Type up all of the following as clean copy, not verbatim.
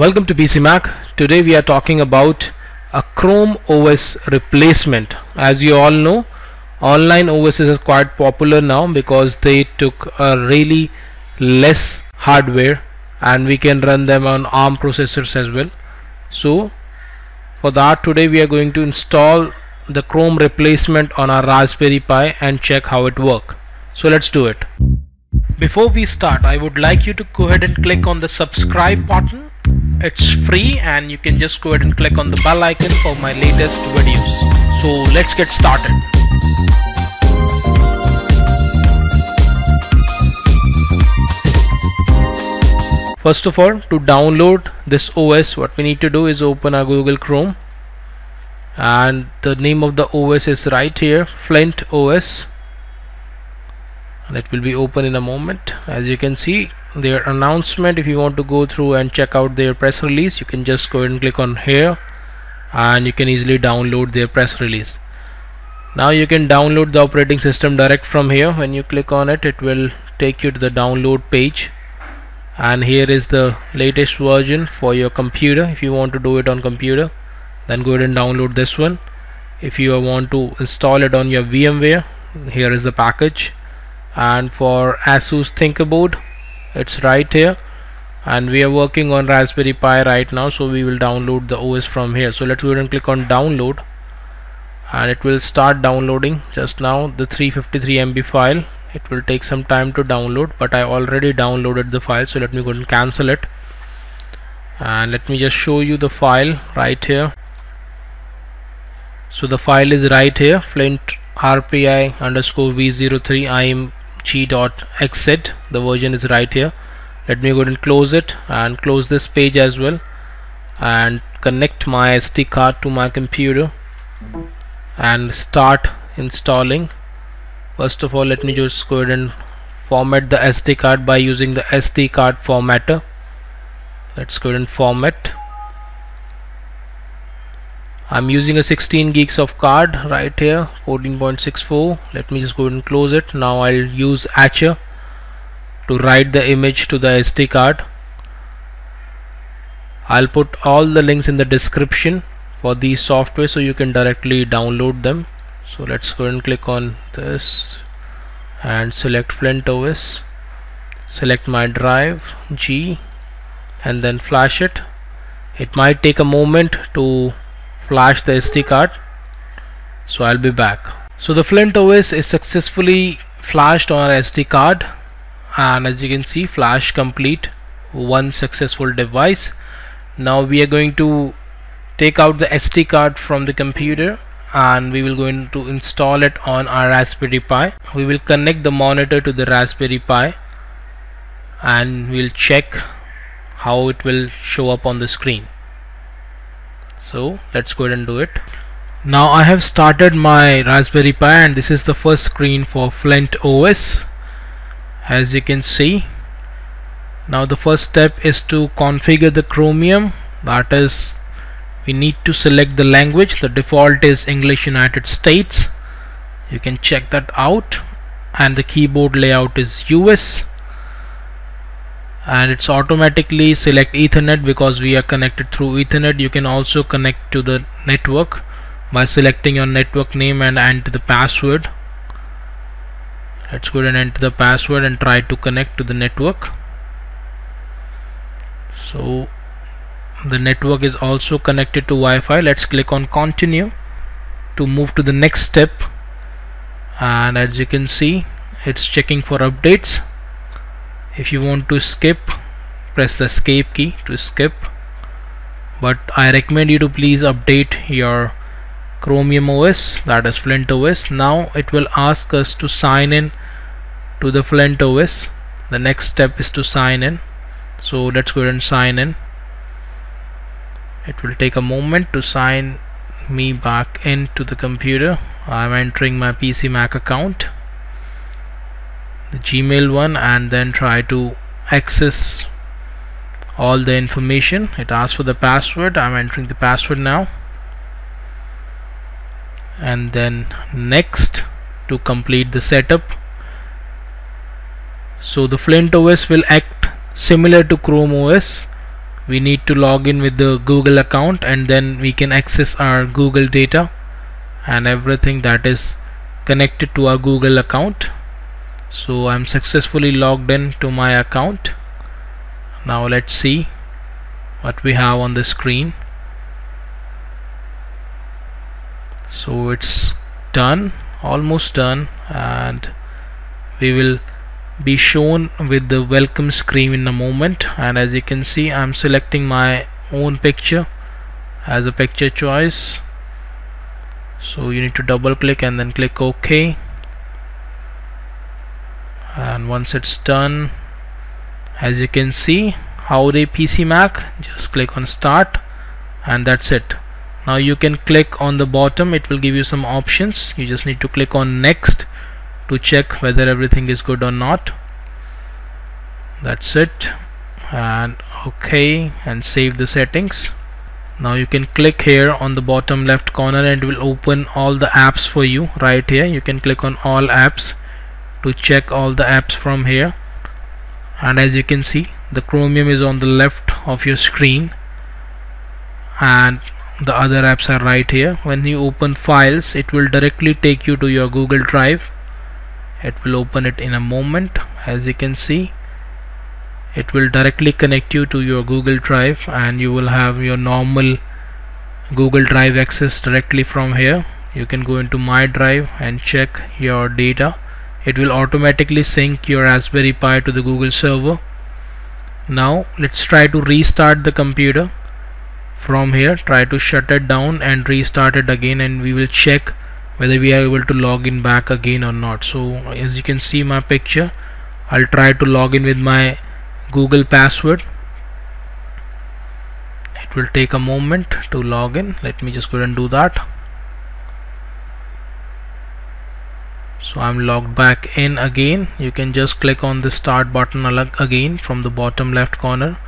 Welcome to PcMac. Today we are talking about a Chrome OS replacement. As you all know, online OS is quite popular now because they took a really less hardware and we can run them on ARM processors as well. So for that, today we are going to install the Chrome replacement on our Raspberry Pi and check how it works. So let's do it. Before we start, I would like you to go ahead and click on the subscribe button. It's free and you can just go ahead and click on the bell icon for my latest videos. So let's get started. First of all, to download this OS, what we need to do is open our Google Chrome, and the name of the OS is right here, Flint OS, and it will be open in a moment. As you can see their announcement, if you want to go through and check out their press release, you can just go ahead and click on here and you can easily download their press release. Now you can download the operating system direct from here. When you click on it, it will take you to the download page, and here is the latest version for your computer. If you want to do it on computer, then go ahead and download this one. If you want to install it on your VMware, here is the package, and for Asus ThinkerBoard, it's right here, and we are working on Raspberry Pi right now, so we will download the OS from here. So let's go ahead and click on download, and it will start downloading just now the 353 MB file. It will take some time to download, but I already downloaded the file, so let me go ahead and cancel it, and let me just show you the file right here. So the file is right here, Flint rpi_v03img.xz. the version is right here. Let me go ahead and close it and close this page as well, and connect my SD card to my computer and start installing. First of all, let me just go ahead and format the SD card by using the SD card formatter. Let's go ahead and format. I'm using a 16 gigs of card right here, 14.64. Let me just go ahead and close it. Now I'll use Etcher to write the image to the SD card. I'll put all the links in the description for these software so you can directly download them. So let's go ahead and click on this and select Flint OS, select my drive G, and then flash it. It might take a moment to flash the SD card, so I'll be back. So the Flint OS is successfully flashed on our SD card, and as you can see, flash complete, one successful device. Now we are going to take out the SD card from the computer and we will going to install it on our Raspberry Pi. We will connect the monitor to the Raspberry Pi and we'll check how it will show up on the screen. So let's go ahead and do it. Now I have started my Raspberry Pi, and this is the first screen for Flint OS, as you can see. Now the first step is to configure the Chromium. That is, we need to select the language. The default is English United States. You can check that out, and the keyboard layout is US, and it's automatically select Ethernet because we are connected through Ethernet. You can also connect to the network by selecting your network name and enter the password. Let's go ahead and enter the password and try to connect to the network. So the network is also connected to Wi-Fi. Let's click on continue to move to the next step, and as you can see, it's checking for updates. If you want to skip, press the escape key to skip, but I recommend you to please update your Chromium OS, that is Flint OS. Now it will ask us to sign in to the Flint OS. The next step is to sign in, so let's go ahead and sign in. It will take a moment to sign me back into the computer. I'm entering my PCMac account, the Gmail one, and then try to access all the information. It asks for the password. I'm entering the password now, and then next to complete the setup. So the Flint OS will act similar to Chrome OS we need to log in with the Google account, and then we can access our Google data and everything that is connected to our Google account. So I'm successfully logged in to my account. Now let's see what we have on the screen. So it's done, almost done, and we will be shown with the welcome screen in a moment. And as you can see, I'm selecting my own picture as a picture choice, so you need to double click and then click OK. And once it's done, as you can see, Howdy PcMac, just click on start, and that's it. Now you can click on the bottom, it will give you some options. You just need to click on next to check whether everything is good or not. That's it, and OK, and save the settings. Now you can click here on the bottom left corner and it will open all the apps for you. Right here you can click on all apps to check all the apps from here. And as you can see, the Chromium is on the left of your screen and the other apps are right here. When you open files, it will directly take you to your Google Drive. It will open it in a moment. As you can see, it will directly connect you to your Google Drive, and you will have your normal Google Drive access directly from here. You can go into My Drive and check your data. It will automatically sync your Raspberry Pi to the Google server. Now let's try to restart the computer from here. Try to shut it down and restart it again, and we will check whether we are able to log in back again or not. So as you can see my picture, I'll try to log in with my Google password. It will take a moment to log in. Let me just go and do that. So I'm logged back in again. You can just click on the start button again from the bottom left corner.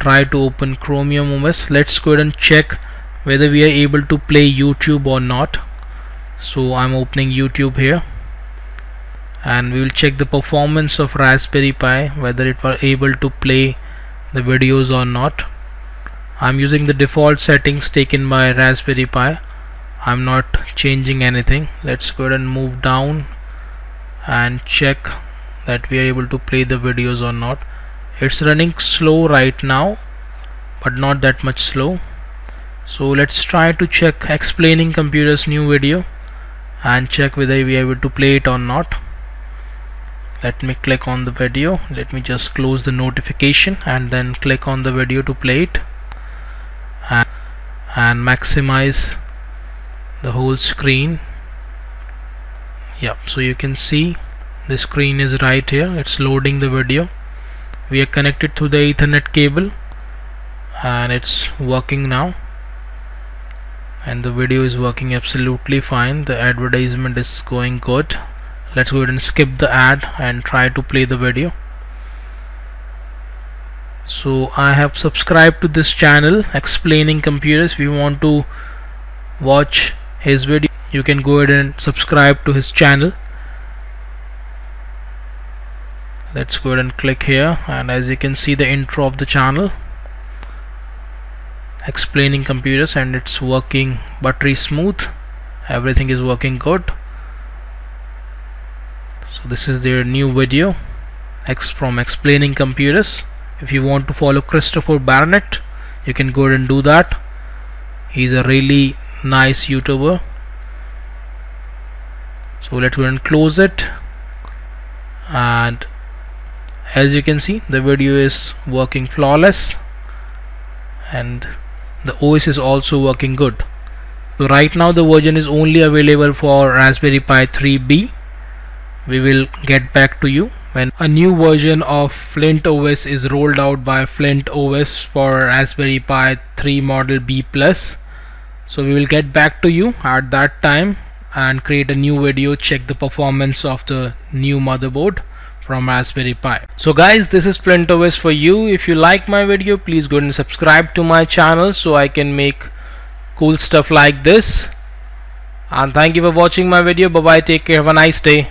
Try to open Chromium OS. Let's go ahead and check whether we are able to play YouTube or not. So I'm opening YouTube here, and we will check the performance of Raspberry Pi, whether it were able to play the videos or not. I'm using the default settings taken by Raspberry Pi. I'm not changing anything. Let's go ahead and move down and check that we are able to play the videos or not. It's running slow right now, but not that much slow. So let's try to check Explaining Computers new video and check whether we are able to play it or not. Let me click on the video. Let me just close the notification and then click on the video to play it, and maximize the whole screen. Yep, so you can see the screen is right here. It's loading the video. We are connected to the Ethernet cable and it's working now, and the video is working absolutely fine. The advertisement is going good. Let's go ahead and skip the ad and try to play the video. So I have subscribed to this channel, Explaining Computers. We want to watch his video. You can go ahead and subscribe to his channel. Let's go ahead and click here, and as you can see the intro of the channel, Explaining Computers, and it's working buttery smooth. Everything is working good. So this is their new video from Explaining Computers. If you want to follow Christopher Barnett, you can go ahead and do that. He's a really nice YouTuber. So let's go ahead and close it, and as you can see the video is working flawless and the OS is also working good. So right now the version is only available for Raspberry Pi 3B. We will get back to you when a new version of Flint OS is rolled out by Flint OS for Raspberry Pi 3 Model B+. So we will get back to you at that time and create a new video, check the performance of the new motherboard from Raspberry Pi. So guys, this is Flint OS for you. If you like my video, please go and subscribe to my channel so I can make cool stuff like this. And thank you for watching my video. Bye bye, take care, have a nice day.